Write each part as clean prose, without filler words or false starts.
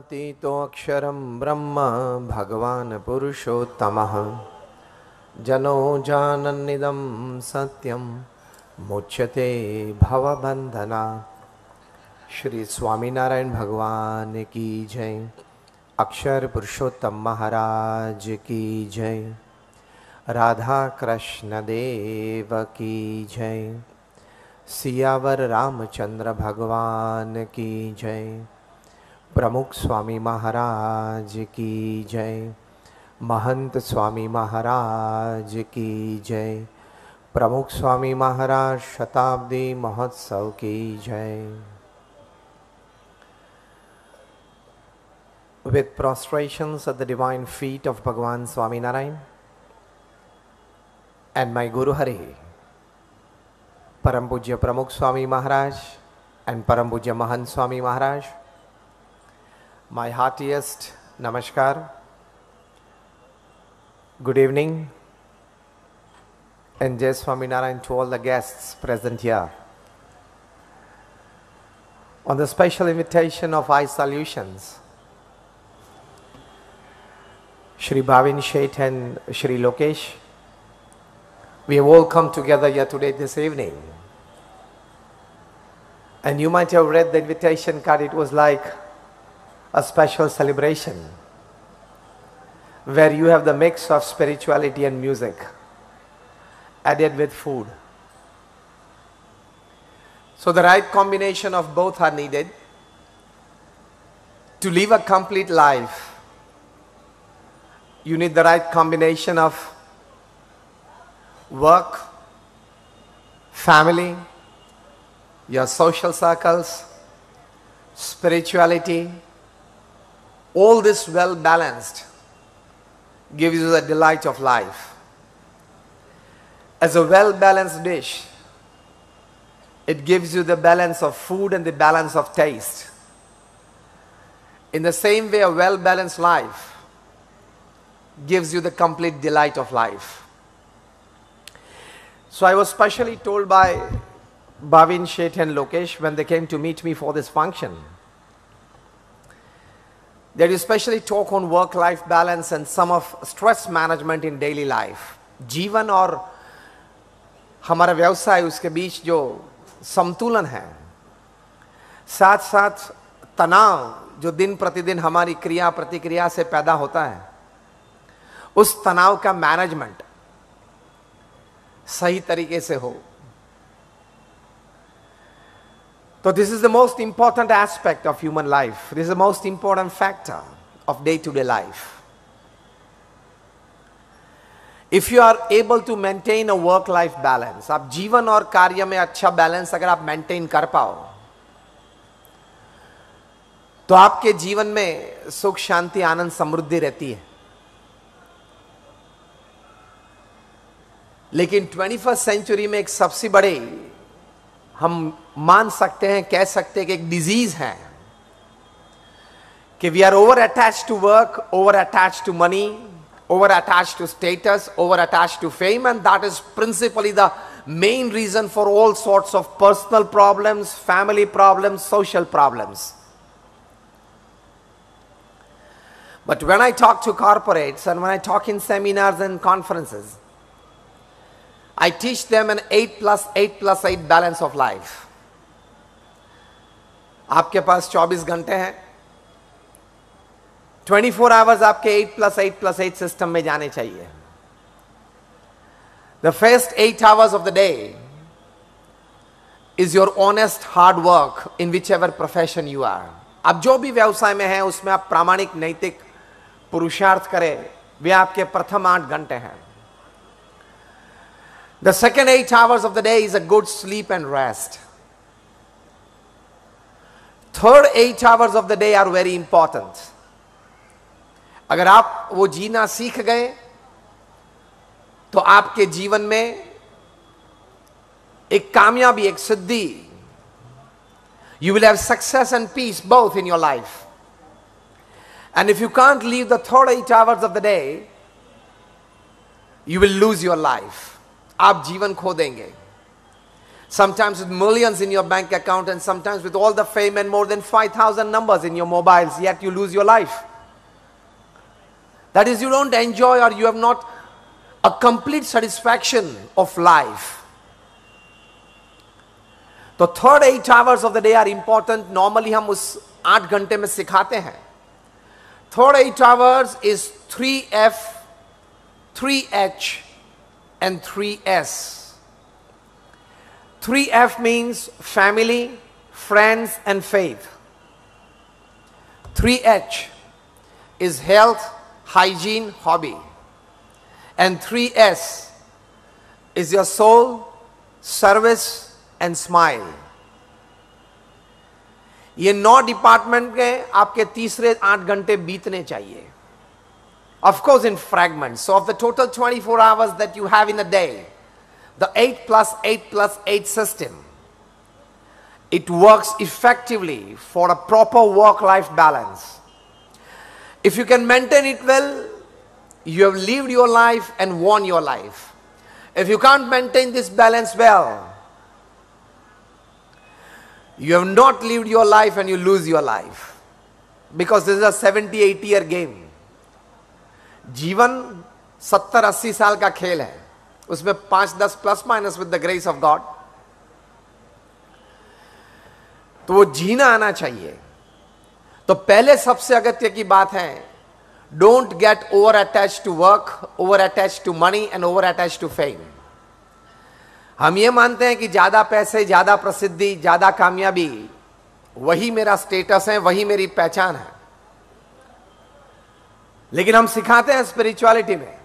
ज्ञानातीतोऽक्षरं ब्रह्म भगवान् पुरुषोत्तमः जनो जानन्निदं सत्यं मुच्यते भवबन्धना। श्री स्वामीनारायण भगवान की जय। अक्षर पुरुषोत्तम महाराज की जय। राधा कृष्ण देव की जय। सियावर रामचंद्र भगवान की जय। प्रमुख स्वामी महाराज की जय। महंत स्वामी महाराज की जय। प्रमुख स्वामी महाराज शताब्दी महोत्सव की जय। With prostrations at the divine feet of Bhagwan Swaminarayan and my Guru Hari, Param Pujya Pramukh Swami Maharaj and Param Pujya Mahant Swami Maharaj, my heartiest namaskar, good evening, and Jai Swaminarayan to all the guests present here. On the special invitation of iSolutions, Shri Bhavinshet and Shri Lokesh, we have all come together here today this evening. And you might have read the invitation card. It was like a special celebration where you have the mix of spirituality and music added with food. So the right combination of both are needed to live a complete life. You need the right combination of work, family, your social circles, spirituality. All this well balanced gives you the delight of life. As a well balanced dish, it gives you the balance of food and the balance of taste. In the same way, a well balanced life gives you the complete delight of life. So I was specially told by Bhavinshet and Lokesh when they came to meet me for this function, that you specially talk on work-life balance and some of stress management in daily life. जीवन और हमारा व्यवसाय उसके बीच जो संतुलन है, साथ साथ तनाव जो दिन प्रतिदिन हमारी क्रिया प्रतिक्रिया से पैदा होता है, उस तनाव का मैनेजमेंट सही तरीके से हो. So this is the most important aspect of human life. This is the most important factor of day-to-day life. If you are able to maintain a work-life balance, आप जीवन और कार्य में अच्छा बैलेंस अगर आप मेंटेन कर पाओ, तो आपके जीवन में सुख शांति आनंद समृद्धि रहती है. लेकिन 21st सेंचुरी में एक सबसे बड़े हम मान सकते हैं, कह सकते हैं कि एक डिजीज है कि we are over attach to work, over attach to money, over attach to status, over attach to fame, and that is principally the main reason for all sorts of personal problems, family problems, social problems. But when I talk to corporates and when I talk in seminars and conferences, I teach them an 8+8+8 balance of life. आपके पास 24 घंटे हैं, 24 hours आपके 8+8+8 system में जाने चाहिए. The first 8 hours of the day is your honest hard work in whichever profession you are. आप जो भी व्यवसाय में हैं उसमें आप प्रामाणिक नैतिक पुरुषार्थ करें, वे आपके प्रथम 8 घंटे हैं. The second 8 hours of the day is a good sleep and rest. Third 8 hours of the day are very important. अगर आप वो जीना सीख गए तो आपके जीवन में एक कामयाबी, एक सिद्धि, you will have success and peace both in your life. And if you can't leave the third 8 hours of the day, you will lose your life. आप जीवन खो देंगे. sometimes with millions in your bank account, and sometimes with all the fame and more than 5,000 numbers in your mobiles, yet you lose your life. That is, you don't enjoy, or you have not a complete satisfaction of life. The third 8 hours of the day are important. Normally, हम उस 8 घंटे में सिखाते हैं. Third 8 hours is 3F, 3H, and 3S. 3F means family, friends, and faith. 3H is health, hygiene, hobby. And 3S is your soul, service, and smile. ये 9 department के आपके तीसरे 8 घंटे बीतने चाहिए. Of course, in fragments. So, of the total 24 hours that you have in a day, the 8 plus 8 plus 8 system, it works effectively for a proper work-life balance. If you can maintain it well, you have lived your life and won your life. If you can't maintain this balance well, you have not lived your life and you lose your life. Because this is a 70-80 year game. जीवन 70-80 साल का खेल है, उसमें 5-10 plus minus with the grace of God, तो वो जीना आना चाहिए. तो पहले सबसे अगत्य की बात है, don't get over attach to work, over attach to money and over attach to fame. हम ये मानते हैं कि ज्यादा पैसे, ज्यादा प्रसिद्धि, ज्यादा कामयाबी, वही मेरा स्टेटस है, वही मेरी पहचान है. लेकिन हम सिखाते हैं स्पिरिचुअलिटी में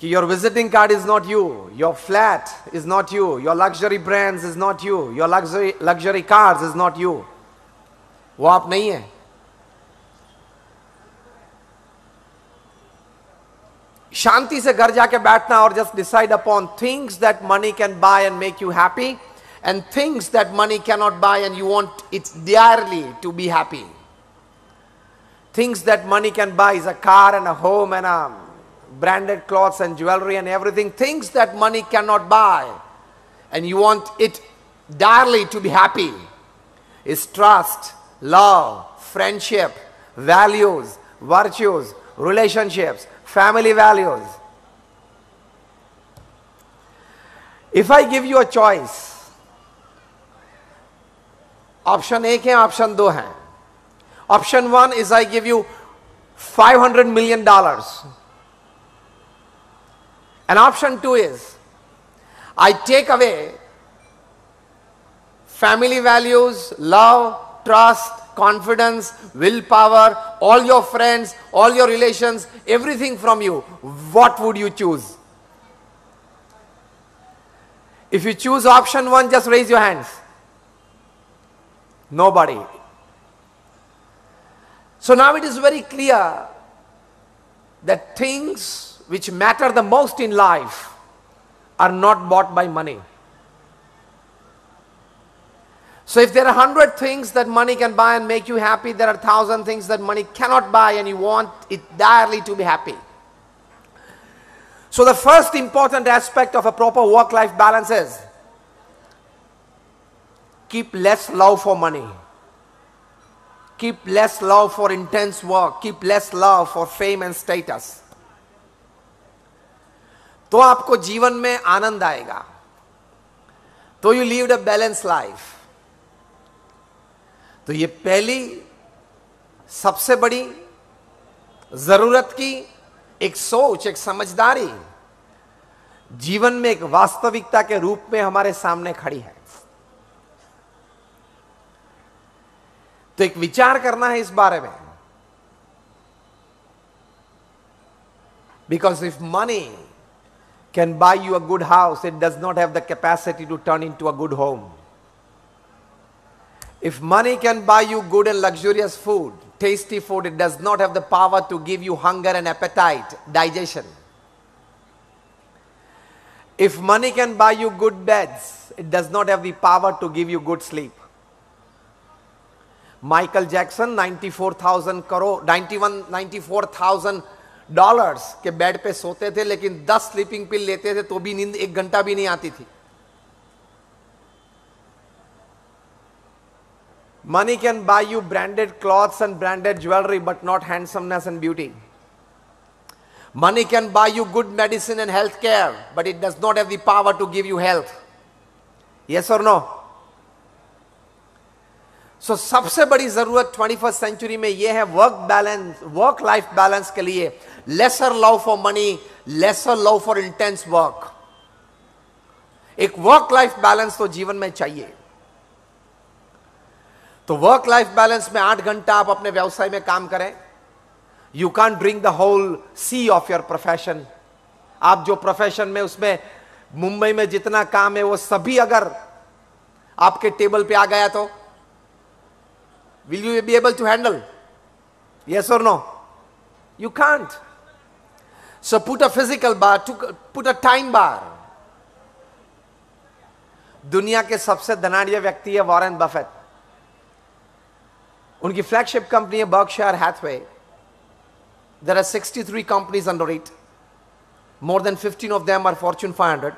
कि your visiting card is not you, your flat is not you, your luxury brands is not you, your luxury cars is not you. वो आप नहीं है. शांति से घर जाके बैठना और just decide upon things that money can buy and make you happy and things that money can not buy and you want it's dearly to be happy. Things that money can buy is a car and a home and branded clothes and jewelry and everything. Things that money cannot buy, and you want it dearly to be happy, is trust, love, friendship, values, virtues, relationships, family values. If I give you a choice, option 1 है, option 2 है. Option 1 is I give you $500 million. And option 2 is I take away family values, love, trust, confidence, willpower, all your friends, all your relations, everything from you. What would you choose? If you choose option 1, just raise your hands. Nobody. So now it is very clear that things which matter the most in life are not bought by money. So if there are 100 things that money can buy and make you happy, there are 1,000 things that money cannot buy and you want it dearly to be happy. So the first important aspect of a proper work-life balance is keep less love for money. Keep less love for intense work. Keep less love for fame and status. तो आपको जीवन में आनंद आएगा. तो you lived a balanced life. तो ये पहली सबसे बड़ी जरूरत की एक सोच, एक समझदारी जीवन में एक वास्तविकता के रूप में हमारे सामने खड़ी है. तो एक विचार करना है इस बारे में. Because if money can buy you a good house, it does not have the capacity to turn in to a good home. If money can buy you good and luxurious food, tasty food, it does not have the power to give you hunger and appetite, digestion. If money can buy you good beds, it does not have the power to give you good sleep. Michael Jackson 94,000 dollars के bed पे सोते थे, लेकिन 10 sleeping पिल लेते थे तो भी नींद 1 घंटा भी नहीं आती थी. Money can buy you branded clothes and branded jewelry, but not handsomeness and beauty. Money can buy you good medicine and health care, but it does not have the power to give you health. Yes or no? So सबसे बड़ी जरूरत 21st century में यह है, work life balance के लिए lesser love for money, lesser love for intense work. एक work life balance तो जीवन में चाहिए। तो वर्क लाइफ बैलेंस में 8 घंटा आप अपने व्यवसाय में काम करें। You can't drink the whole sea of your profession. आप जो प्रोफेशन में, उसमें मुंबई में जितना काम है वो सभी अगर आपके टेबल पे आ गया तो will you be able to handle? Yes or no? You can't. So put a physical bar, put a time bar. दुनिया के सबसे धनाढ्य व्यक्ति है वॉरेन बफेट। उनकी फ्लैगशिप कंपनी है Berkshire Hathaway. There are 63 companies under it. More than 15 of them are Fortune 500.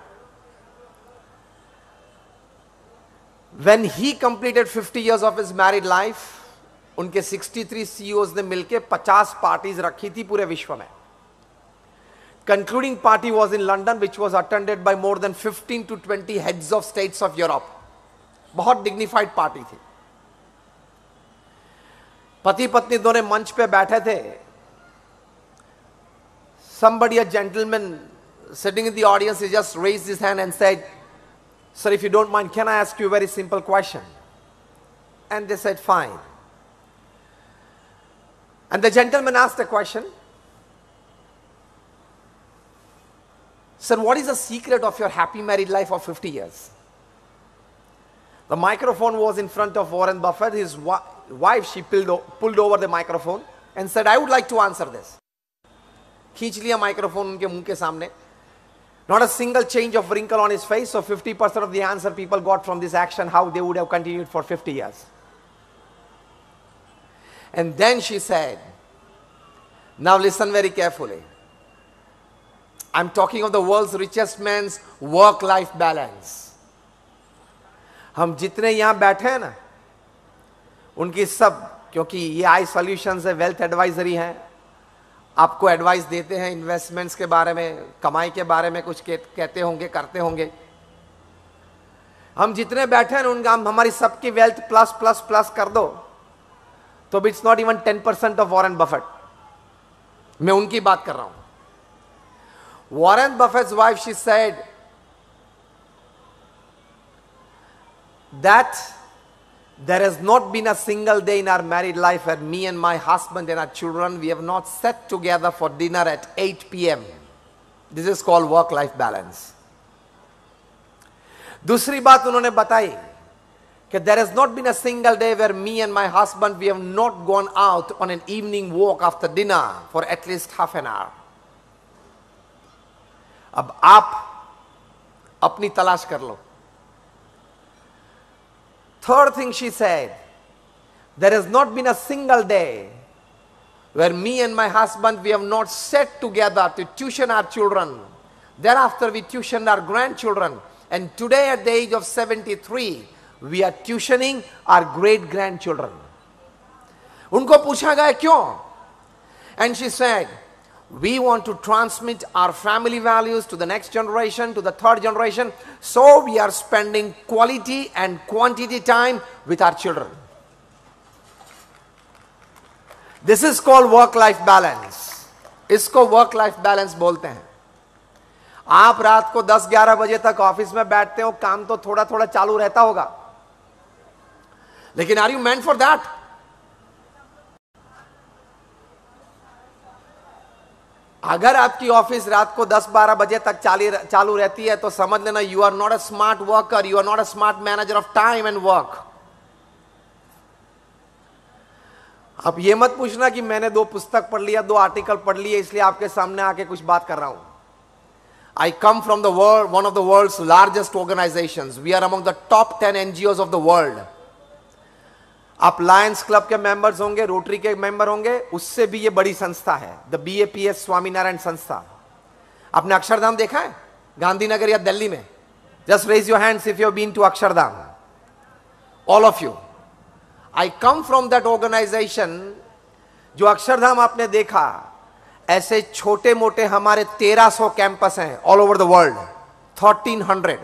When he completed 50 years of his married life, उनके 63 CEOs ने मिलके 50 parties रखी थी पूरे विश्व में. Concluding party was in London, which was attended by more than 15 to 20 heads of states of Europe. बहुत dignified party थी. पति पत्नी दोनों मंच पे बैठे थे. Somebody, a gentleman sitting in the audience, he just raised his hand and said, "Sir, if you don't mind, can I ask you a very simple question?" And they said, "Fine." And the gentleman asked the question, "Sir, what is the secret of your happy married life of 50 years? The microphone was in front of Warren Buffett. His wife, she pulled over the microphone and said, "I would like to answer this." खींच लिया microphone उनके मुंह के सामने. Not a single change of wrinkle on his face. So 50% of the answer people got from this action, how they would have continued for 50 years. And then she said, "Now listen very carefully. I'm talking of the world's richest man's work-life balance." हम जितने यहाँ बैठे हैं ना, उनकी सब, क्योंकि ये iSolutions है, वेल्थ एडवाइजरी है, आपको एडवाइस देते हैं इन्वेस्टमेंट्स के बारे में, कमाई के बारे में कुछ कहते होंगे, करते होंगे. हम जितने बैठे हैं उनका, हम हमारी सबकी वेल्थ प्लस प्लस प्लस कर दो तो भी it's not even 10% of Warren Buffett. मैं उनकी बात कर रहा हूं. Warren Buffett's wife, she said that "There has not been a single day in our married life where me and my husband and our children, we have not sat together for dinner at 8 p.m. This is called work-life balance." दूसरी बात उन्होंने बताई कि "There has not been a single day where me and my husband, we have not gone out on an evening walk after dinner for at least half an hour." अब आप अपनी तलाश कर लो. Third thing she said, "There has not been a single day where me and my husband, we have not sat together to tuition our children. Thereafter we tuitioned our grandchildren. And today at the age of 73, we are tuitioning our great-grandchildren." Unko pucha gaya kyon? And she said, "We want to transmit our family values to the next generation, to the third generation. So we are spending quality and quantity time with our children." This is called work-life balance. इसको work-life balance बोलते हैं. आप रात को 10-11 बजे तक office में बैठते हो, काम तो थोड़ा-थोड़ा चालू रहता होगा. लेकिन are you meant for that? अगर आपकी ऑफिस रात को 10-12 बजे तक चालू रहती है तो समझ लेना, you are not a smart worker, you are not a smart manager of time and work. अब ये मत पूछना कि मैंने 2 पुस्तक पढ़ लिया, 2 आर्टिकल पढ़ लिए, इसलिए आपके सामने आके कुछ बात कर रहा हूं. I come from the world, one of the world's largest organisations. We are among the top 10 NGOs of the world. आप लायंस क्लब के मेंबर्स होंगे, रोटरी के मेंबर होंगे, उससे भी ये बड़ी संस्था है, द BAPS स्वामीनारायण संस्था. आपने अक्षरधाम देखा है गांधीनगर या दिल्ली में? Just raise your hands if you have been to Akshardham, all of you. I come from that organization. जो अक्षरधाम आपने देखा, ऐसे छोटे मोटे हमारे 1300 कैंपस हैं all over the world, 1300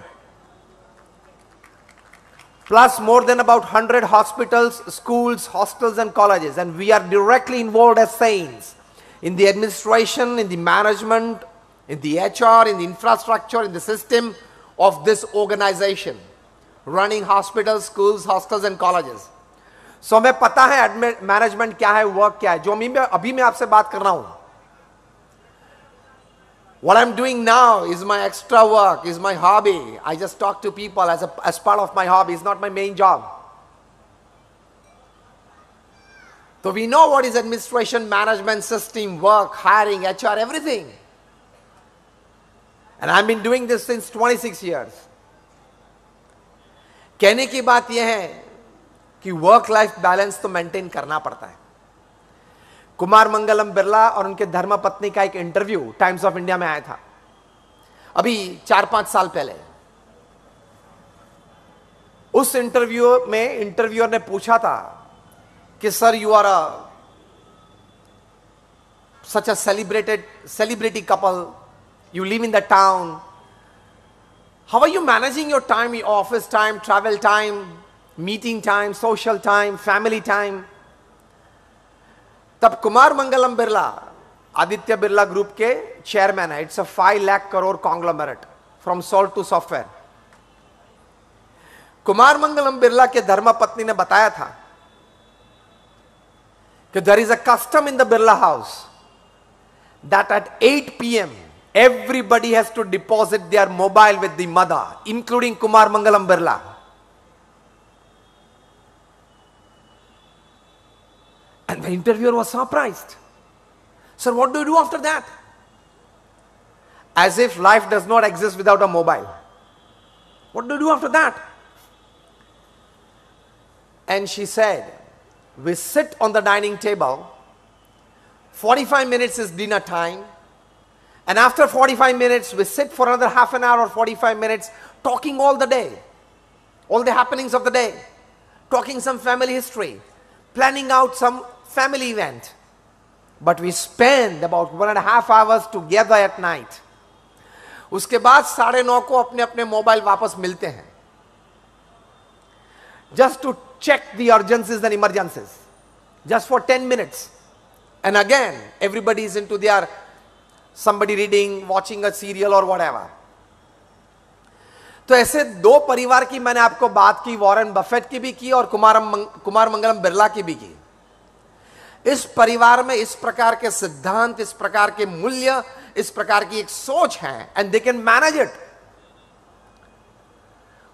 plus more than about 100 hospitals, schools, hostels and colleges, and we are directly involved as saints in the administration, in the management, in the HR, in the infrastructure, in the system of this organization, running hospitals, schools, hostels and colleges. So हमें पता है management क्या है, work क्या है, जो अभी मैं आपसे बात कर रहा हूँ. What I'm doing now is my extra work, is my hobby. I just talk to people as part of my hobby. It's not my main job. So we know what is administration, management, system, work, hiring, HR, everything. And I've been doing this since 26 years. कहने की बात यह है कि work life balance तो maintain करना पड़ता है. कुमार मंगलम बिरला और उनके धर्मपत्नी का एक इंटरव्यू टाइम्स ऑफ इंडिया में आया था अभी 4-5 साल पहले. उस इंटरव्यू में इंटरव्यूअर ने पूछा था कि sir, you are such a celebrity couple, you live in the town, how are you managing your time, your office time, travel time, meeting time, social time, family time. तब Kumar Mangalam Birla Aditya Birla group के chairman है. It's a 5 lakh crore conglomerate from salt to software. Kumar Mangalam Birla के धर्मपत्नी ने बताया था कि there is a custom in the Birla house that at 8 PM everybody has to deposit their mobile with the mother, including Kumar Mangalam Birla. And the interviewer was surprised. Sir, what do you do after that? As if life does not exist without a mobile. What do you do after that? And she said, we sit on the dining table, 45 minutes is dinner time, and after 45 minutes we sit for another half an hour or 45 minutes talking all the day, all the happenings of the day, talking some family history, planning out some family event, but we spend about 1.5 hours together at night. उसके बाद 9:30 को अपने अपने mobile वापस मिलते हैं, just to check the urgencies and emergencies, just for 10 minutes, and again everybody is into their somebody reading, watching a serial or whatever. तो ऐसे दो परिवार की मैंने आपको बात की, वॉरेन बफेट की भी की और कुमार मंगलम बिरला की भी की. इस परिवार में इस प्रकार के सिद्धांत, इस प्रकार के मूल्य, इस प्रकार की एक सोच है, and they can manage it.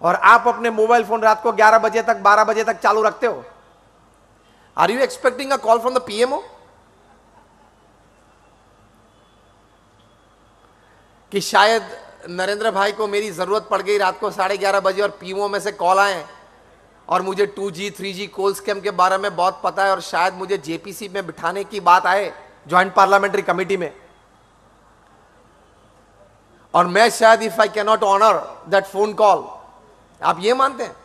और आप अपने मोबाइल फोन रात को 11 बजे तक, 12 बजे तक चालू रखते हो. Are you expecting a call from the PMO कि शायद नरेंद्र भाई को मेरी जरूरत पड़ गई रात को 11:30 बजे और पीएमओ में से कॉल आए और मुझे 2G 3G कोल स्कैम के बारे में बहुत पता है और शायद मुझे जेपीसी में बिठाने की बात आए, ज्वाइंट पार्लियामेंट्री कमेटी में, और मैं शायद if I can not honour that phone call. आप ये मानते हैं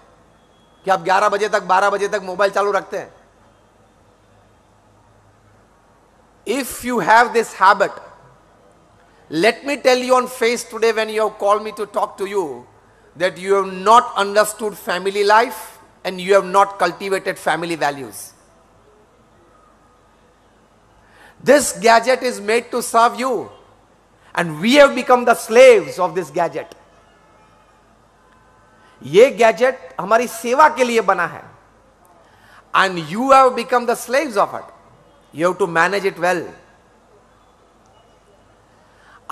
कि आप 11 बजे तक 12 बजे तक मोबाइल चालू रखते हैं? If you have this habit, let me tell you on face today when you have called me to talk to you that you have not understood family life and you have not cultivated family values. This gadget is made to serve you and we have become the slaves of this gadget. Ye gadget hamari seva ke liye bana hai and you have become the slaves of it. You have to manage it well.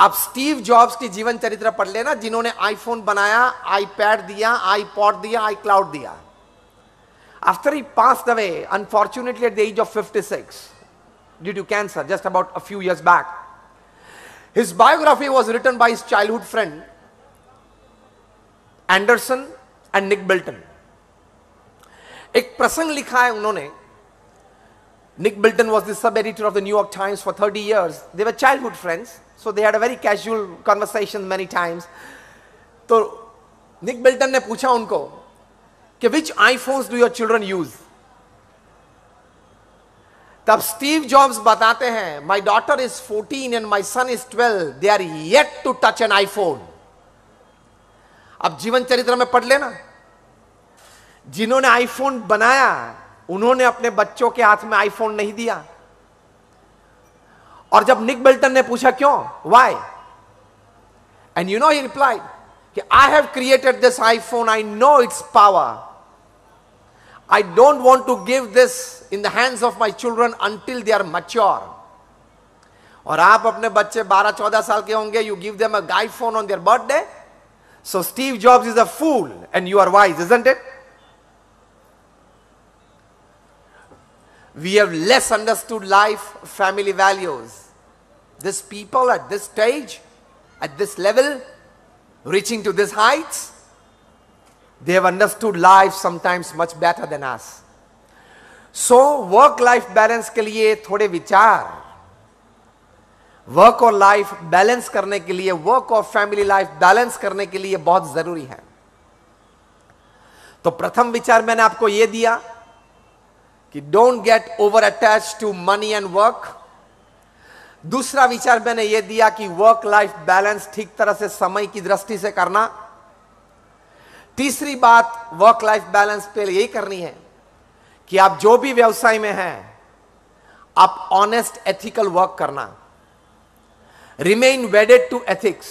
आप Steve Jobs की जीवन चरित्र पढ़ लेना, जिन्होंने iPhone बनाया, iPad दिया, iPod दिया, आईक्लाउड दिया. After he passed away unfortunately at the age of 56 due to cancer just about a few years back. His biography was written by his childhood friend Anderson and Nick Bilton. एक प्रसंग लिखा है उन्होंने. Nick Bilton was the sub-editor of the New York Times for 30 years. They were childhood friends, so they had a very casual conversation many times. So Nick Bilton ने पूछा उनको कि which iPhones do your children use? तब Steve Jobs बताते हैं, my daughter is 14 and my son is 12, they are yet to touch an iPhone. अब जीवन चरित्र में पढ़ लेना, जिन्होंने आईफोन बनाया उन्होंने अपने बच्चों के हाथ में आईफोन नहीं दिया। और जब निक बिल्टन ने पूछा क्यों, why, and you know he replied कि I have created this iPhone, I know it's power, I don't want to give this in the hands of my children until they are mature. और आप अपने बच्चे 12-14 साल के होंगे, you give them a guy phone on their birthday. So Steve Jobs is a fool and you are wise, isn't it? We have less understood life, family values. These people at this stage, at this level, reaching to these heights, they have understood life sometimes much better than us. So work-life balance के लिए थोड़े विचार, work और life balance करने के लिए, work और family life balance करने के लिए बहुत जरूरी है। तो प्रथम विचार मैंने आपको ये दिया कि don't get over attached to money and work. दूसरा विचार मैंने ये दिया कि work-life balance ठीक तरह से समय की दृष्टि से करना। तीसरी बात वर्क लाइफ बैलेंस पे यही करनी है कि आप जो भी व्यवसाय में हैं, आप ऑनेस्ट एथिकल वर्क करना, remain wedded to ethics,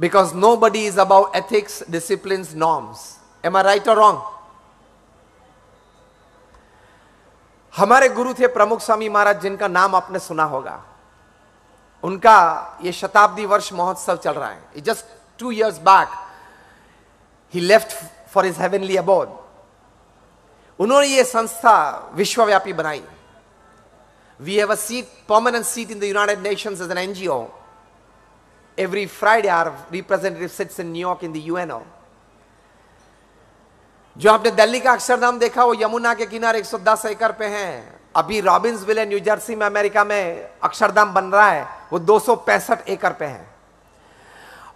because nobody is about ethics, discipline, norms. Am I right और रॉन्ग? हमारे गुरु थे प्रमुख स्वामी महाराज, जिनका नाम आपने सुना होगा। उनका ये शताब्दी वर्ष महोत्सव चल रहा है। Just 2 years back, he left for his heavenly abode. उन्होंने ये संस्था विश्वव्यापी बनाई। We have a seat, permanent seat in the United Nations as an NGO. Every Friday, our representative sits in New York in the UNO. जो आपने दिल्ली का अक्षरधाम देखा, वो यमुना के किनारे 110 एकड़ पे हैं। अभी रॉबिन्सविले, न्यू जर्सी में, अमेरिका में अक्षरधाम बन रहा है, वो 265 एकड़ पे है।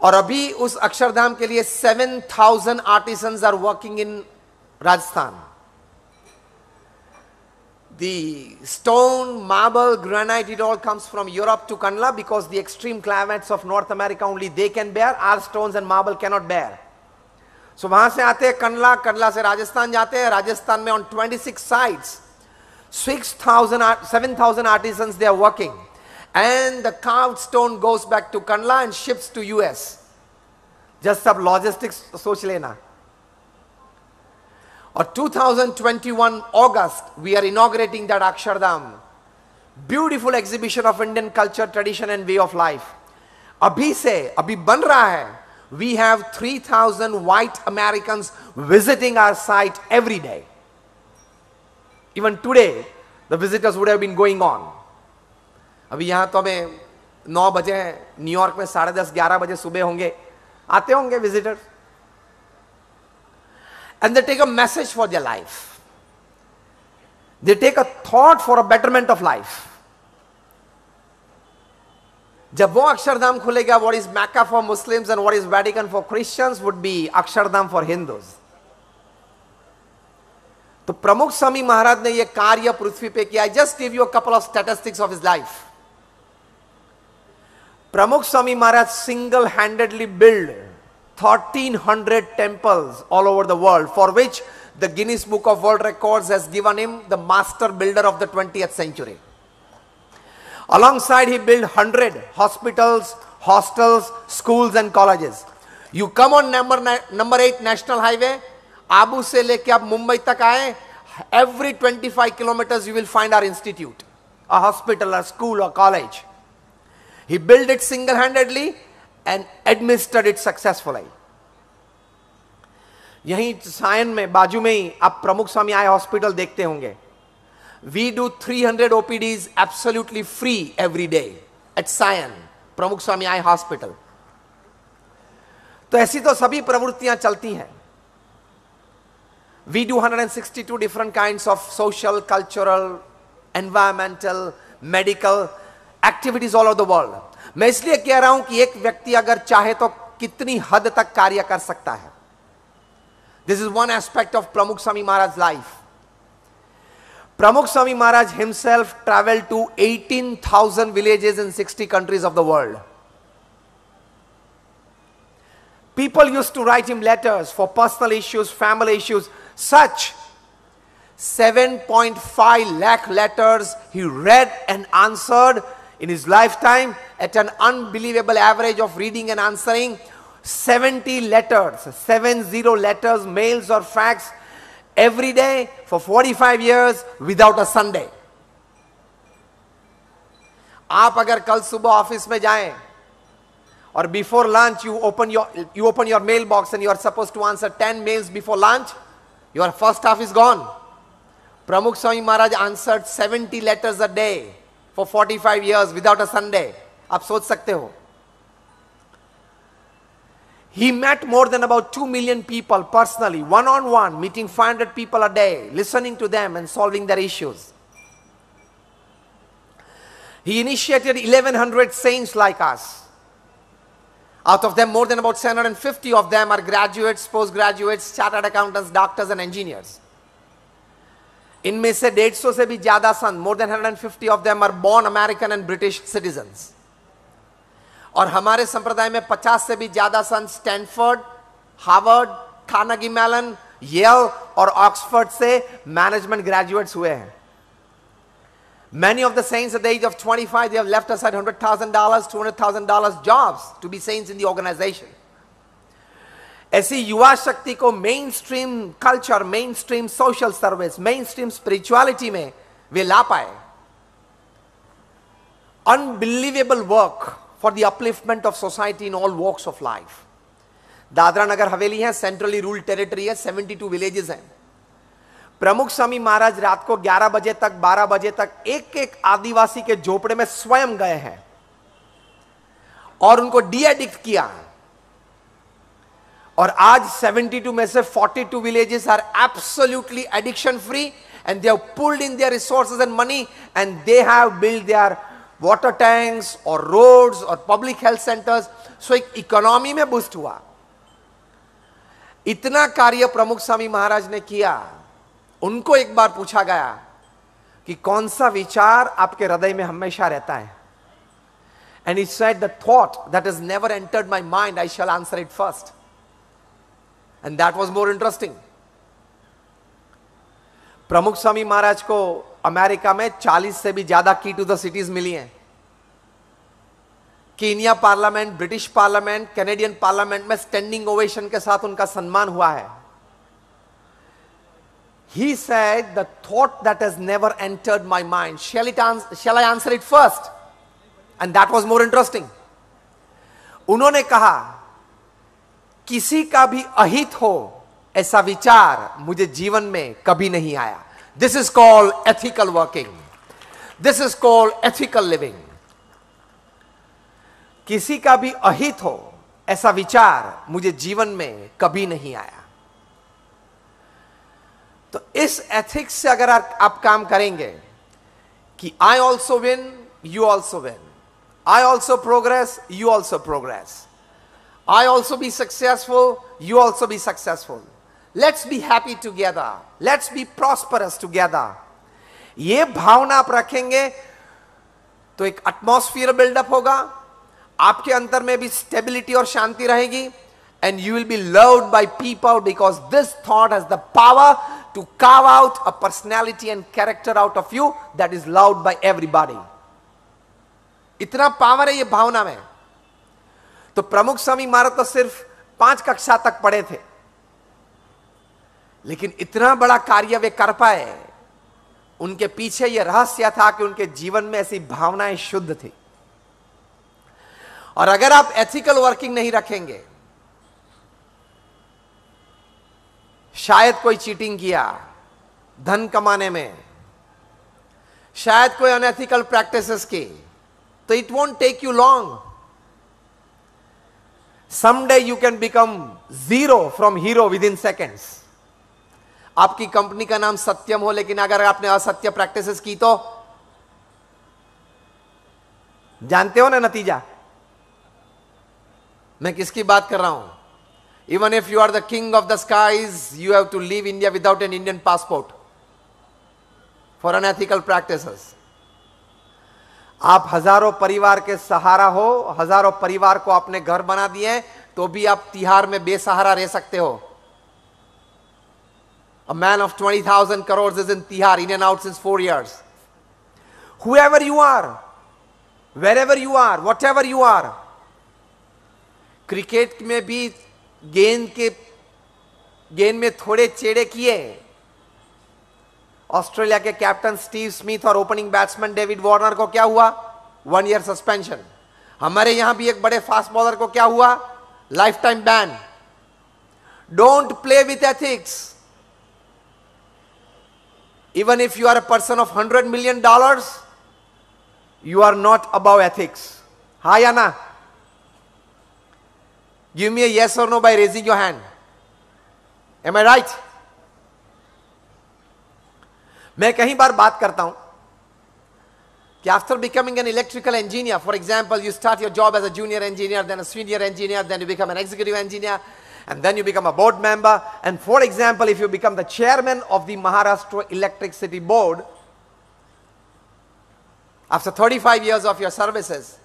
और अभी उस अक्षरधाम के लिए 7,000 artisans are working in Rajasthan. The stone, marble, granite, it all comes from Europe to Kandla because the extreme climates of North America only they can bear. Our stones and marble cannot bear. So वहाँ से आते हैं कंडला, कंडला से राजस्थान जाते हैं, राजस्थान में on 26 sites, 7,000 artisans they are working. And the carved stone goes back to Kandla and ships to US. Just some logistics, सोच लेना। और 2021 August, we are inaugurating that Akshardham. Beautiful exhibition of Indian culture, tradition and way of life. अभी से, अभी बन रहा है। We have 3,000 white Americans visiting our site every day. Even today, the visitors would have been going on. अभी यहाँ तो हमें 9 बजे हैं, न्यूयॉर्क में 10:30-11 बजे सुबह होंगे, आते होंगे visitors. And they take a message for their life, they take a thought for a betterment of life. जब वो अक्षरधाम खुलेगा, what is Mecca for Muslims and what is Vatican for Christians would be Akshardham for Hindus. तो प्रमुख स्वामी महाराज ने यह कार्य पृथ्वी पे किया। Just give you a couple of statistics of his life. Pramukh Swami Maharaj single handedly built 1300 temples all over the world, for which the Guinness Book of World Records has given him the master builder of the 20th century. Alongside, he built 100 hospitals, hostels, schools and colleges. You come on number 8 National Highway, Abu se leke ab Mumbai tak aaye, every 25 kilometers you will find our institute, a hospital, a school or college. He built it single-handedly and administered it successfully. यहीं सायन में बाजू में ही आप प्रमुख स्वामी eye hospital देखते होंगे। We do 300 OPDs absolutely free every day at Sion, प्रमुख स्वामी eye hospital. तो ऐसी तो सभी प्रवृत्तियां चलती हैं। We do 162 different kinds of social, cultural, environmental, medical activities all over the world. मैं इसलिए कह रहा हूं कि एक व्यक्ति अगर चाहे तो कितनी हद तक कार्य कर सकता है। This is one aspect of Pramukh Swami Maharaj life. Pramukh Swami Maharaj himself traveled to 18,000 villages in 60 countries of the world. People used to write him letters for personal issues, family issues, such 7.5 lakh letters he read and answered in his lifetime at an unbelievable average of reading and answering 70 letters, 70 letters, mails or fax every day for 45 years without a Sunday. आप अगर कल सुबह office में जाएं or before lunch you open your mailbox and you are supposed to answer 10 mails before lunch, your first half is gone. Pramukh Swami Maharaj answered 70 letters a day for 45 years without a Sunday. आप सोच सकते हो. He met more than about 2 million people personally, one-on-one, meeting 500 people a day, listening to them and solving their issues. He initiated 1,100 saints like us. Out of them, more than about 750 of them are graduates, postgraduates, chartered accountants, doctors and engineers. इनमें से 150 से भी ज़्यादा सन, more than 150 of them are born American and British citizens. और हमारे संप्रदाय में 50 से भी ज़्यादा सन Stanford, Harvard, Carnegie Mellon, Yale और ऑक्सफोर्ड से मैनेजमेंट ग्रेजुएट्स हुए हैं. Many of the saints at the age of 25, they have left aside $100,000, $200,000 jobs to be saints in the organization. ऐसी युवा शक्ति को mainstream culture, mainstream social service, mainstream spirituality में वे ला पाए. Unbelievable work for the upliftment of society in all walks of life. Dadra Nagar Haveli है, centrally ruled territory है, 72 villages हैं. प्रमुख स्वामी महाराज रात को 11 बजे तक 12 बजे तक एक एक आदिवासी के झोपड़े में स्वयं गए हैं और उनको डीएडिक्ट किया. और आज 72 में से 42 villages are absolutely addiction free and they have pulled in their resources and money and they have build their water tanks और रोड्स और पब्लिक हेल्थ सेंटर्स. सो एक इकोनॉमी में बूस्ट हुआ. इतना कार्य प्रमुख स्वामी महाराज ने किया. उनको एक बार पूछा गया कि कौन सा विचार आपके हृदय में हमेशा रहता है. And he said the thought that has never entered my mind I shall answer it first. And that was more interesting. Pramukh Swami महाराज को अमेरिका में 40 से भी ज्यादा की टू द सिटीज मिली हैं. Kenya parliament, British parliament, Canadian parliament में standing ovation के साथ उनका सम्मान हुआ है. He said, the thought that has never entered my mind, shall I answer it first? And that was more interesting. उन्होंने कहा, किसी का भी अहित हो ऐसा विचार मुझे जीवन में कभी नहीं आया. This is called ethical working. This is called ethical living. किसी का भी अहित हो ऐसा विचार मुझे जीवन में कभी नहीं आया. तो इस एथिक्स से अगर आप काम करेंगे कि I also win, you also win, I also progress, you also progress, I also be successful, you also be successful, let's be happy together, let's be prosperous together, ये भावना आप रखेंगे तो एक एटमॉस्फेयर बिल्डअप होगा. आपके अंतर में भी स्टेबिलिटी और शांति रहेगी. And you will be loved by people because this thought has the power to carve out a personality and character out of you that is loved by everybody. इतना power है ये भावना में. तो प्रमुख स्वामी महाराज तो सिर्फ 5 कक्षा तक पढ़े थे, लेकिन इतना बड़ा कार्य वे कर पाए. उनके पीछे ये रहस्य था कि उनके जीवन में ऐसी भावनाएं शुद्ध थी. और अगर आप एथिकल वर्किंग नहीं रखेंगे, शायद कोई चीटिंग किया धन कमाने में, शायद कोई अनएथिकल प्रैक्टिसेस की, तो it won't take you long. Someday you can become zero from hero within seconds. आपकी कंपनी का नाम सत्यम हो, लेकिन अगर आपने असत्य प्रैक्टिसेस की तो जानते हो ना नतीजा. मैं किसकी बात कर रहा हूं. Even if you are the king of the skies, you have to leave India without an Indian passport. for unethical practices. आप हजारों परिवार के सहारा हो, हजारों परिवार को आपने घर बना दिए हैं, तो भी आप तिहार में बेसहारा रह सकते हो. A man of 20,000 crores is in Tihar, in and out since 4 years. Whoever you are, wherever you are, whatever you are, cricket में भी गेंद में थोड़े चेड़े किए. ऑस्ट्रेलिया के कैप्टन स्टीव स्मिथ और ओपनिंग बैट्समैन डेविड वार्नर को क्या हुआ? 1 year सस्पेंशन. हमारे यहां भी एक बड़े फास्ट बॉलर को क्या हुआ? Life time ban. Don't play with ethics. Even if you are a person of $100 million, you are not above ethics. Haan ya na? Give me a yes or no by raising your hand. Am I right? मैं कई बार बात करता हूं कि after becoming an electrical engineer, for example, you start your job as a junior engineer, then a senior engineer, then you become an executive engineer. And then you become a board member. And for example, if you become the chairman of the Maharashtra Electricity Board, after 35 years of your services,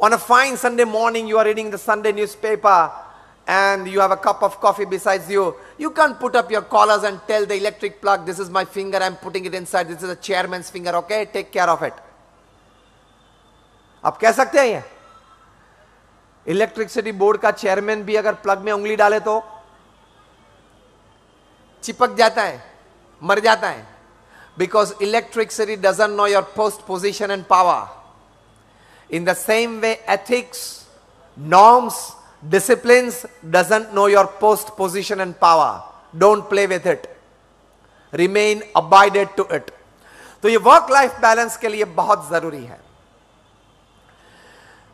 on a fine Sunday morning, you are reading the Sunday newspaper and you have a cup of coffee besides you. You can't put up your collars and tell the electric plug, this is my finger, I'm putting it inside, this is the chairman's finger, okay, take care of it. आप कह सकते हैं ये? Electricity board का chairman भी अगर plug में उंगली डाले तो चिपक जाता है, मर जाता है. Because electricity doesn't know your post position and power. In the same way ethics, norms, disciplines doesn't know your post position and power. Don't play with it, remain abided to it. तो ये work life balance के लिए बहुत जरूरी है.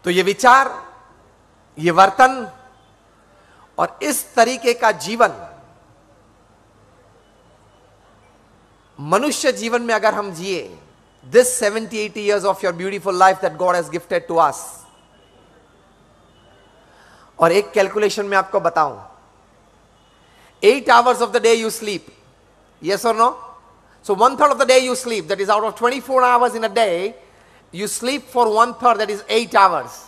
तो ये विचार, ये वर्तन और इस तरीके का जीवन, मनुष्य जीवन में अगर हम जिए, this 70-80 years of your beautiful life that God has gifted to us. और एक कैलकुलेशन में आपको बताऊं, 8 hours of the day you sleep, yes or no? So 1/3 of the day you sleep, that is out of 24 hours in a day, you sleep for 1/3, that is 8 hours.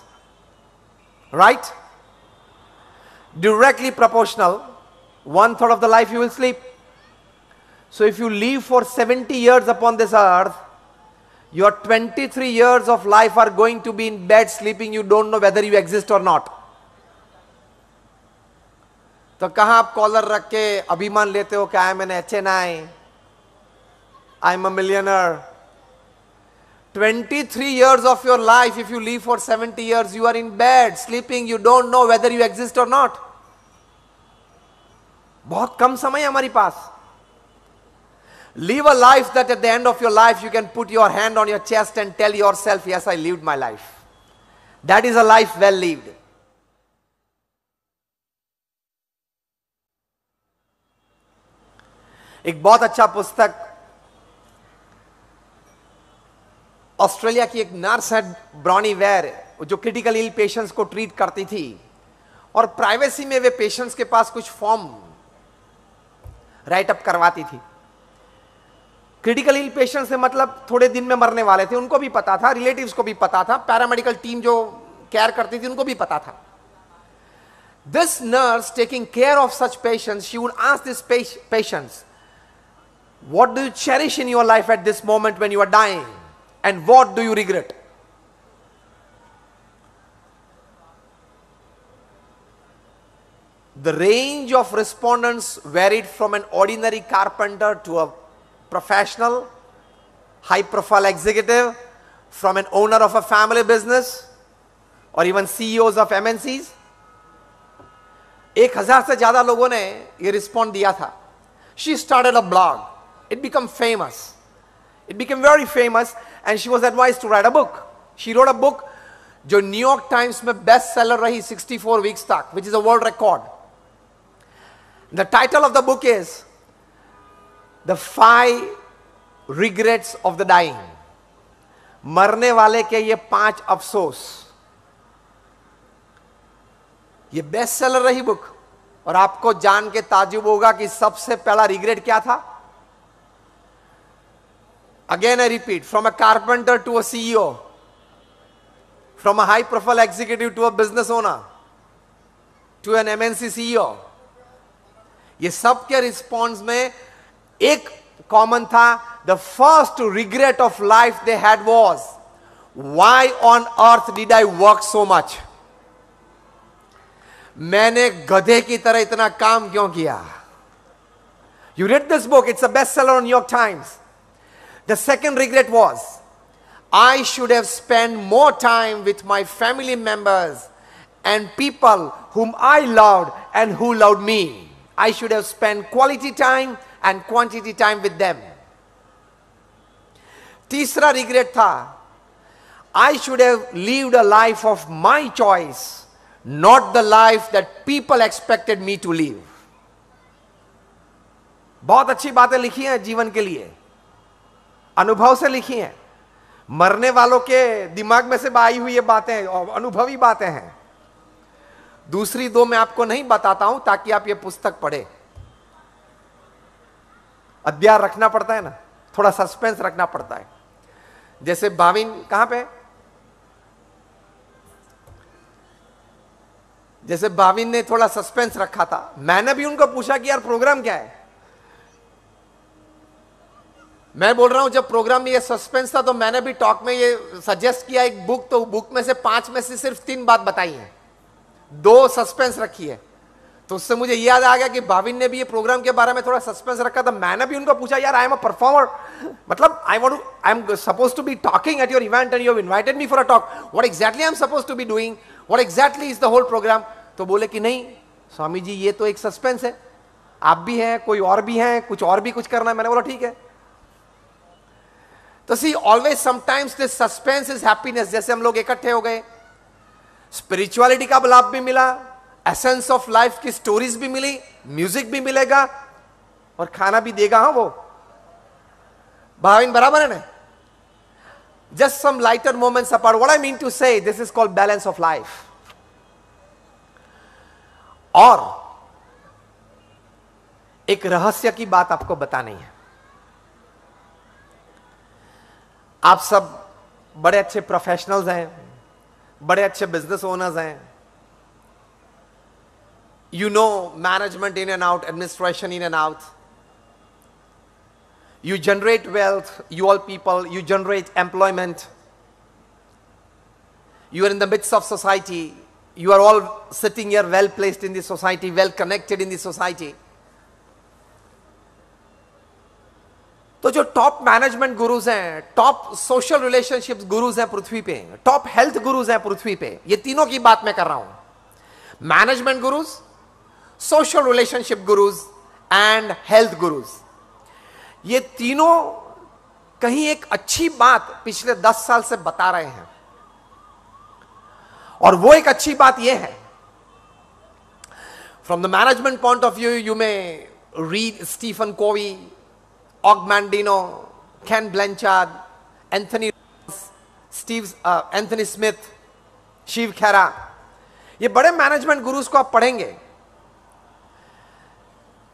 Right? Directly proportional, 1/3 of the life you will sleep. So if you live for 70 years upon this earth, your 23 years of life are going to be in bed sleeping. You don't know whether you exist or not. तो कहाँ आप collar रख के अभिमान लेते हो कि I am an HNI, I am a millionaire. 23 years of your life, if you live for 70 years, you are in bed, sleeping, you don't know whether you exist or not. बहुत कम समय हमारी पास. Live a life that at the end of your life, you can put your hand on your chest and tell yourself, yes, I lived my life. That is a life well lived. एक बहुत अच्छा पुस्तक, Australia की एक nurse है Bronnie Ware, जो critical ill patients को treat करती थी, और प्राइवेसी में वे पेशेंट्स के पास कुछ फॉर्म राइट अप करवाती थी. क्रिटिकल इल पेशेंट्स से मतलब थोड़े दिन में मरने वाले थे, उनको भी पता था, रिलेटिव्स को भी पता था, पैरामेडिकल टीम जो केयर करती थी उनको भी पता था. This nurse taking care of such patients, she would ask this patients, what do you cherish in your life at this moment when you are dying? And what do you regret? The range of respondents varied from an ordinary carpenter to a professional, high-profile executive, from an owner of a family business, or even CEOs of MNCs. 1,000 से ज़्यादा लोगों ने ये respond दिया था. She started a blog. It became famous. It became very famous, and she was advised to write a book. She wrote a book, जो New York Times में bestseller रही 64 weeks तक, which is a world record. The title of the book is "The 5 Regrets of the Dying." मरने वाले के ये 5 अफसोस. ये bestseller रही book, और आपको जान के ताजुब होगा कि सबसे पहला regret क्या था? Again, I repeat, from a carpenter to a CEO, from a high-profile executive to a business owner, to an MNC CEO, ये सब के रिस्पॉन्स में एक कॉमन था. The first regret of life they had was, why on earth did I work so much? मैंने गधे की तरह इतना काम क्यों किया? You read this book, it's a bestseller on New York Times. The second regret was, I should have spent more time with my family members and people whom I loved and who loved me. I should have spent quality time and quantity time with them. तीसरा regret था, I should have lived a life of my choice, not the life that people expected me to live. बहुत अच्छी बातें लिखी हैं जीवन के लिए, अनुभव से लिखी हैं, मरने वालों के दिमाग में से आई हुई ये बातें और अनुभवी बातें हैं. दूसरी दो मैं आपको नहीं बताता हूं ताकि आप ये पुस्तक पढ़े. अध्याय रखना पड़ता है ना, थोड़ा सस्पेंस रखना पड़ता है. जैसे भाविन कहां पे, जैसे भाविन ने थोड़ा सस्पेंस रखा था, मैंने भी उनको पूछा कि यार प्रोग्राम क्या है. मैं बोल रहा हूं जब प्रोग्राम में ये सस्पेंस था तो मैंने भी टॉक में ये सजेस्ट किया एक बुक, तो बुक में से 5 में से सिर्फ 3 बात बताई है, 2 सस्पेंस रखी है. तो उससे मुझे याद आ गया कि भाविन ने भी ये प्रोग्राम के बारे में थोड़ा सस्पेंस रखा था. मैंने भी उनको पूछा यार आई एम अ परफॉर्मर, मतलब I am suppose to be talking at your event and you have invited me for a talk, what exactly I am suppose to be doing, what exactly is the whole programme. तो बोले कि नहीं स्वामी जी ये तो एक suspense है, आप भी हैं कोई और भी हैं, कुछ और भी कुछ करना है. मैंने बोला ठीक है. तो see always sometimes this suspense is happiness. जैसे हम लोग इकट्ठे हो गए, स्पिरिचुअलिटी का लाभ भी मिला, एसेंस ऑफ लाइफ की स्टोरीज भी मिली, म्यूजिक भी मिलेगा और खाना भी देगा. हाँ वो भाविन बराबर है ना. Just some lighter moments apart, what I mean to say this is called balance of life. और एक रहस्य की बात आपको बतानी है. आप सब बड़े अच्छे प्रोफेशनल्स हैं, बड़े अच्छे बिजनेस ओनर्स हैं, you know management in and out, administration in and out, you generate wealth, you all people, you generate employment, you are in the midst of society, you are all sitting here well placed in the society, well connected in the society. तो जो top management gurus हैं, top social relationships gurus हैं पृथ्वी पे, top health gurus हैं पृथ्वी पे, ये तीनों की बात मैं कर रहा हूं, management gurus, social relationship gurus and health gurus. ये तीनों कहीं एक अच्छी बात पिछले 10 साल से बता रहे हैं. और वो एक अच्छी बात ये है, from the management point of view, you may read Stephen Covey, Og Mandino, Ken Blanchard, Anthony Smith, Shiv Khera. ये बड़े मैनेजमेंट गुरुज को आप पढ़ेंगे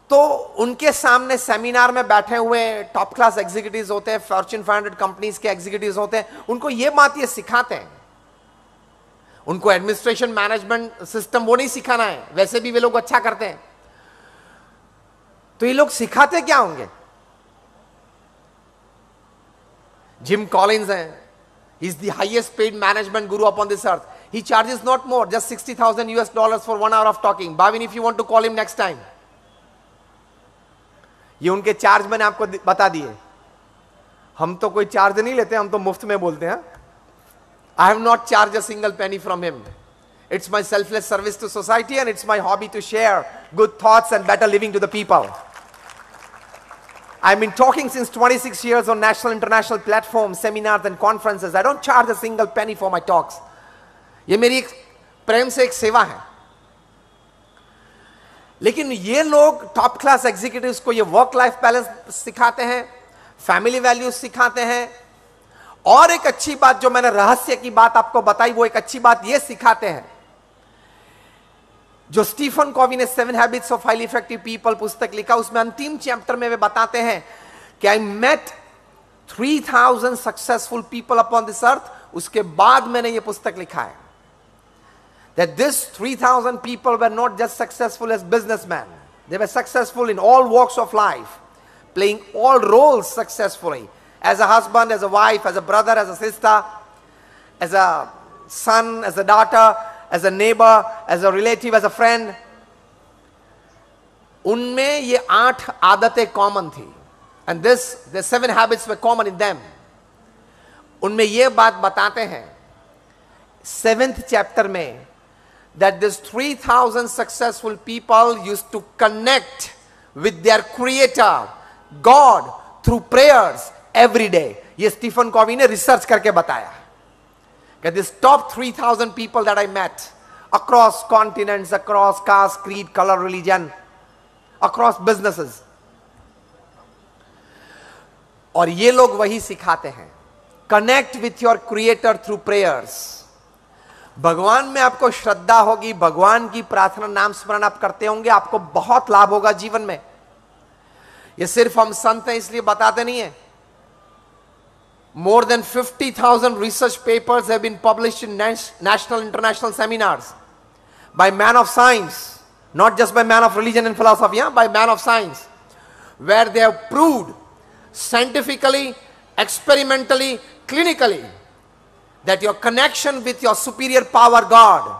तो उनके सामने सेमिनार में बैठे हुए टॉप क्लास एग्जीक्यूटिव्स होते हैं, फॉर्च्यून 500 कंपनीज के एग्जीक्यूटिव्स होते हैं, उनको ये बात ये सिखाते हैं. उनको एडमिनिस्ट्रेशन मैनेजमेंट सिस्टम वो नहीं सिखाना है, वैसे भी वे लोग अच्छा करते हैं. तो ये लोग सिखाते क्या होंगे? जिम कॉलिन्स हैं, he is the highest paid management guru upon this earth. He charges not more, just $60,000 for 1 hour of talking. Bhavin if you want to call him next time, ये उनके चार्ज मैंने आपको बता दिए. हम तो कोई चार्ज नहीं लेते, हम तो मुफ्त में बोलते हैं. I have not charge a single penny from him. It's my selfless service to society and it's my hobby to share good thoughts and better living to the people. I been talking since 26 years on national international platforms, seminars and conferences. I don't charge a single penny for my talks. ये मेरी एक प्रेम से एक सेवा है. लेकिन ये लोग टॉप क्लास एग्जीक्यूटिव्स को ये वर्क लाइफ बैलेंस सिखाते हैं, फैमिली वैल्यूज सिखाते हैं, और एक अच्छी बात जो मैंने रहस्य की बात आपको बताई, वो एक अच्छी बात ये सिखाते हैं जो स्टीफन कॉवी ने 7 habits of highly effective people पुस्तक लिखा, उसमें अंतिम चैप्टर में वे बताते हैं कि I met 3,000 successful people upon this earth, उसके बाद मैंने ये पुस्तक लिखा है. That this 3,000 people were not just successful as businessmen. They were successful in all walks of life, playing all roles successfully. As a husband, as a wife, as a brother, as a sister, as a son, as a daughter, as a neighbor, as a relative, as a friend. उनमें ये 8 आदतें common थी. And the 7 habits were common in them. उनमें ये बात बताते हैं 7th chapter में, that these 3,000 successful people used to connect with their creator, God, through prayers every day. ये स्टीफन कॉवी ने रिसर्च करके बताया कि this top 3,000 people that I met across continents, across caste, creed, color, religion, across businesses. और ये लोग वही सिखाते हैं, connect with your creator through prayers. भगवान में आपको श्रद्धा होगी, भगवान की प्रार्थना, नाम स्मरण आप करते होंगे, आपको बहुत लाभ होगा जीवन में. ये सिर्फ हम संत हैं इसलिए बताते नहीं है. More than 50,000 research papers have been published in national international seminars by man of science, not just by man of religion and philosophy, by man of science, where they have proved scientifically, experimentally, clinically that your connection with your superior power God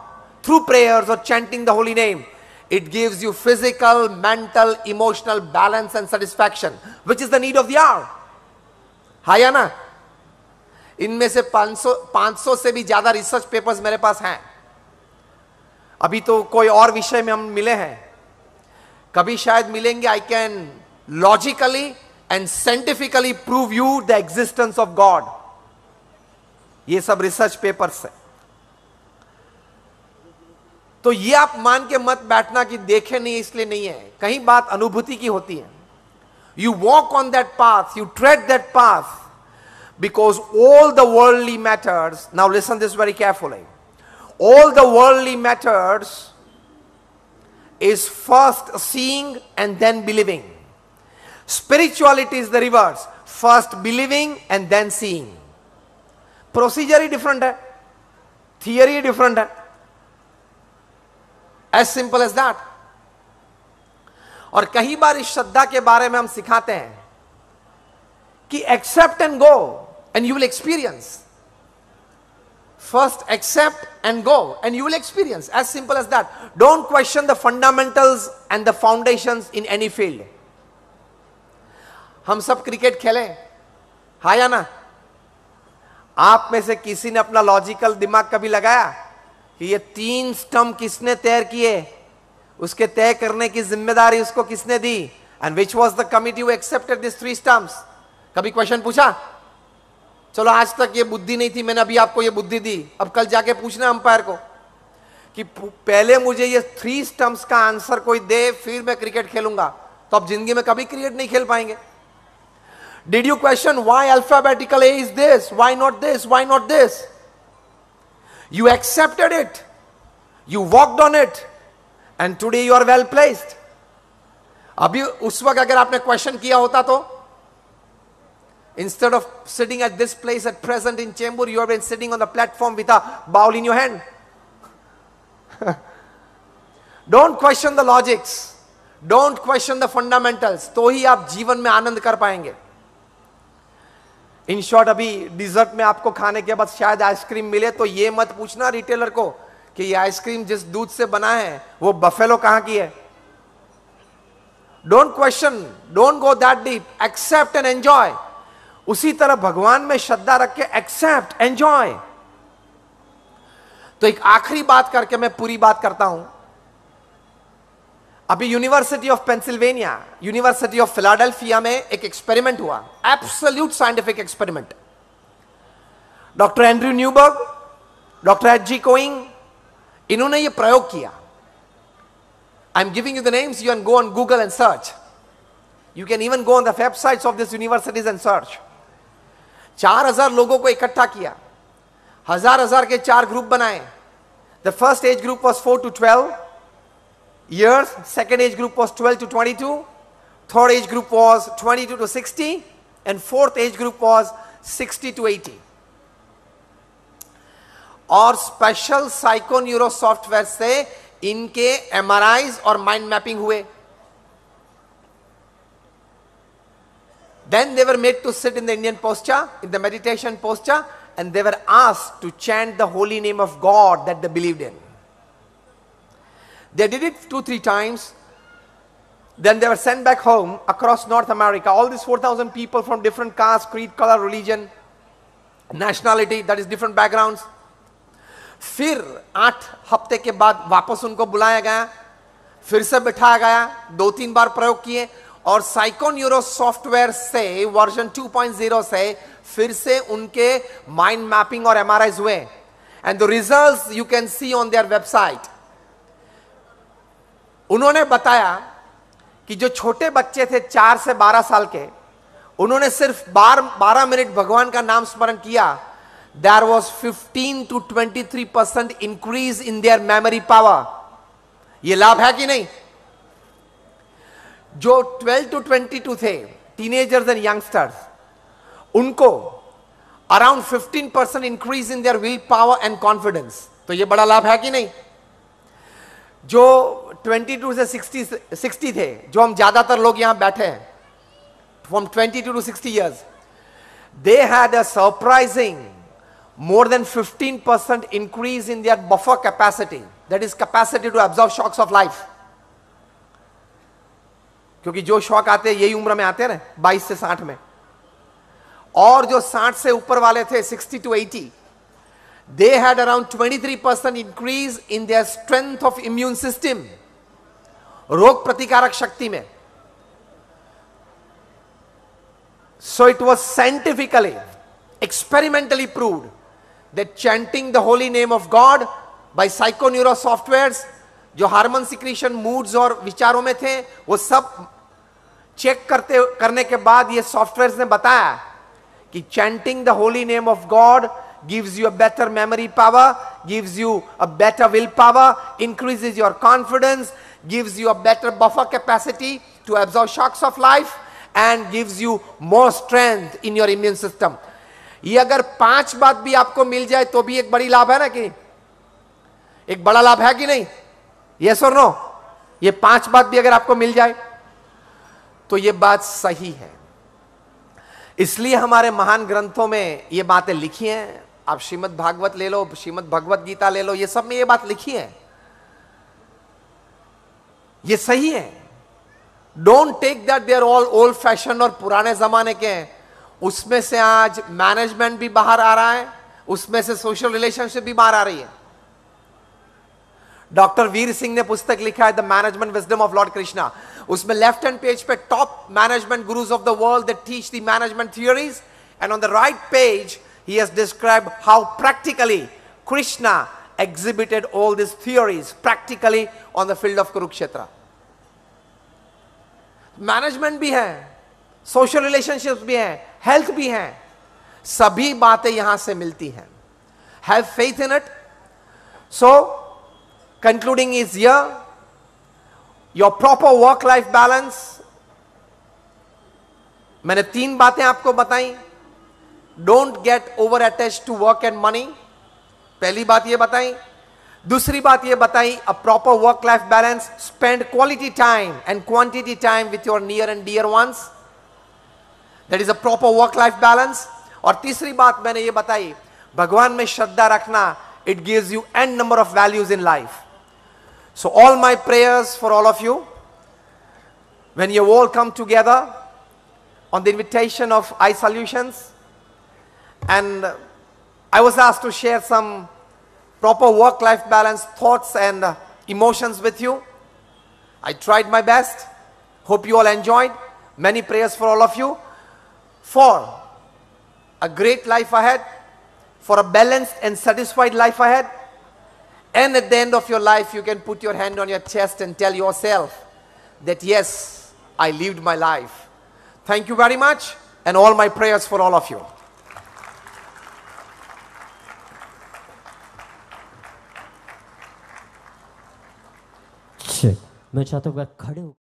through prayers or chanting the holy name, it gives you physical, mental, emotional balance and satisfaction, which is the need of the hour. Hai ya na? इनमें से 500 से भी ज्यादा research papers मेरे पास हैं. अभी तो कोई और विषय में हम मिले हैं, कभी शायद मिलेंगे. I can logically and scientifically prove you the existence of God. ये सब रिसर्च पेपर्स है. तो ये आप मान के मत बैठना कि देखे नहीं इसलिए नहीं है. कहीं बात अनुभूति की होती है. You walk on that path, you tread that path. Because all the worldly matters, now listen this very carefully, all the worldly matters is first seeing and then believing. Spirituality is the reverse, first believing and then seeing. Procedure is different, theory is different, as simple as that. और कई बार इस श्रद्धा के बारे में हम सिखाते हैं कि accept and go. And you will experience. First accept and go and you will experience. As simple as that. Don't question the fundamentals and the foundations in any field. हम सब क्रिकेट खेले, हाँ या ना? आप में से किसी ने अपना लॉजिकल दिमाग कभी लगाया कि ये 3 स्टंप किसने तय किए, उसके तय करने की जिम्मेदारी उसको किसने दी, and which was the committee who accepted these 3 stumps? कभी क्वेश्चन पूछा? चलो आज तक ये बुद्धि नहीं थी, मैंने अभी आपको ये बुद्धि दी, अब कल जाके पूछना अंपायर को कि पहले मुझे ये 3 स्टंप्स का आंसर कोई दे फिर मैं क्रिकेट खेलूंगा, तो आप जिंदगी में कभी क्रिकेट नहीं खेल पाएंगे. Did you question why alphabetical A is this, why not this, why not this? You accepted it, you walked on it and today you are well placed. अभी उस वक्त अगर आपने क्वेश्चन किया होता तो instead of sitting at this place at present in Chembur, you have been sitting on the platform with a bowl in your hand. Don't question the logics. Don't question the fundamentals. तो ही आप जीवन में आनंद कर पाएंगे. In short, अभी dessert में आपको खाने के बाद शायद आइसक्रीम मिले, तो ये मत पूछना रिटेलर को कि ये आइसक्रीम जिस दूध से बना है वो बफेलो कहाँ की है. Don't question. Don't go that deep. Accept and enjoy. उसी तरह भगवान में श्रद्धा रख के एक्सेप्ट एंजॉय. तो एक आखिरी बात करके मैं पूरी बात करता हूं. अभी University of Pennsylvania, University of Philadelphia में एक एक्सपेरिमेंट हुआ, absolute scientific experiment. Doctor Andrew Newberg, doctor H G. Koenig, इन्होंने यह प्रयोग किया. I am giving you the names, you can go on Google and search. You can even go on the websites of this universities and search. 4,000 लोगों को इकट्ठा किया, 1,000 के 4 group बनाए. The first age group was 4 to 12 years, second age group was 12 to 22, third age group was 22 to 60, and fourth age group was 60 to 80. और special psycho neuro software से इनके MRIs और माइंड मैपिंग हुए. Then they were made to sit in the Indian posture, in the meditation posture, and they were asked to chant the holy name of God that they believed in. They did it 2-3 times. Then they were sent back home across North America. All these 4,000 people from different caste, creed, color, religion, nationality, that is different backgrounds. फिर 8 हफ्ते के बाद वापस उनको बुलाया गया, फिर से बिठाया गया, 2-3 बार प्रयोग किए और साइको न्यूरो सॉफ्टवेयर से वर्जन 2.0 से फिर से उनके माइंड मैपिंग और एमआरआईज हुए. And the results you can see on their website. उन्होंने बताया कि जो छोटे बच्चे थे 4 से 12 साल के, उन्होंने सिर्फ 12 मिनट भगवान का नाम स्मरण किया. There was 15 to 23% increase in their memory power. ये लाभ है कि नहीं? जो 12 to 22 थे, teenagers and youngsters, उनको around 15% increase in their will power and confidence. तो ये बड़ा लाभ है कि नहीं? जो 22 से 60 थे, जो हम ज्यादातर लोग यहाँ बैठे हैं, from 22 to 60 years, they had a surprising more than 15% increase in their buffer capacity, that is capacity to absorb shocks of life. क्योंकि जो शॉक आते हैं यही उम्र में आते हैं ना, 22 से 60 में, और जो 60 से ऊपर वाले थे 60 to 80, they had around 23% increase in their strength of immune system, रोग प्रतिकारक शक्ति में. So it was scientifically, experimentally proved that chanting the holy name of God by psycho neuro softwares, जो हार्मोन सिक्रीशन मूड्स और विचारों में थे वो सब चेक करने के बाद ये सॉफ्टवेयर्स ने बताया कि chanting the holy name of God gives you a better memory power, gives you a better will power, increases your confidence, gives you a better buffer capacity to absorb shocks of life and gives you more strength in your immune system. ये अगर 5 बात भी आपको मिल जाए तो भी एक बड़ी लाभ है ना, कि एक बड़ा लाभ है कि नहीं? यस और नो? ये 5 बात भी अगर आपको मिल जाए तो ये बात सही है. इसलिए हमारे महान ग्रंथों में ये बातें लिखी हैं. आप श्रीमद् भागवत ले लो, श्रीमद् भागवत गीता ले लो, ये सब में ये बात लिखी है, ये सही है. Don't take that their all old fashion और पुराने जमाने के हैं. उसमें से आज मैनेजमेंट भी बाहर आ रहा है, उसमें से सोशल रिलेशनशिप भी बाहर आ रही है. डॉक्टर वीर सिंह ने पुस्तक लिखा है the management wisdom of Lord Krishna. उसमें लेफ्ट हैंड पेज पे top management gurus of the world that teach the management theories, and on the right page he has described how practically Krishna exhibited all this theories practically on the field of Kurukshetra. Management भी है, social relationships भी है, health भी है, सभी बातें यहां से मिलती हैं. Have faith in it. So concluding is here, your proper work life balance. मैंने 3 बातें आपको बताई. Don't get over attach to work and money, पहली बात ये बताई. दूसरी बात ये बताई, a proper work life balance, spend quality time and quantity time with your near and dear ones, that is a proper work life balance. और तीसरी बात मैंने ये बताई, भगवान में श्रद्धा रखना, it gives you an number of values in life. So all my prayers for all of you when you all come together on the invitation of iSolutions, and I was asked to share some proper work-life balance thoughts and emotions with you. I tried my best. Hope you all enjoyed. Many prayers for all of you, for a great life ahead, for a balanced and satisfied life ahead. And at the end of your life, you can put your hand on your chest and tell yourself that yes, I lived my life. Thank you very much, and all my prayers for all of you. मैं चाहता हूँ खड़े हो